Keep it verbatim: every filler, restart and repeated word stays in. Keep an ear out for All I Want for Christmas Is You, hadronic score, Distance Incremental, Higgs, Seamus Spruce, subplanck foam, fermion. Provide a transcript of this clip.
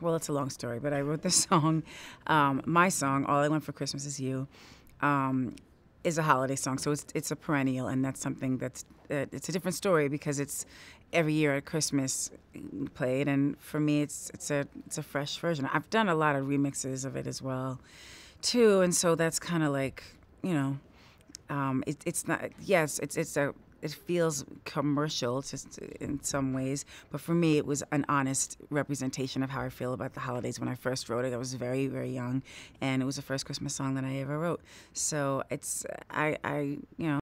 Well, it's a long story, but I wrote this song, um, my song, All I Want for Christmas Is You, um, is a holiday song, so it's, it's a perennial, and that's something that's, uh, it's a different story because it's every year at Christmas played, and for me, it's, it's, a, it's a fresh version. I've done a lot of remixes of it as well, too, and so that's kind of like, you know, um, it, it's not, yes, it's, it's a, it feels commercial just in some ways, but for me it was an honest representation of how I feel about the holidays. When I first wrote it, I was very, very young, and it was the first Christmas song that I ever wrote. So it's, I, I you know.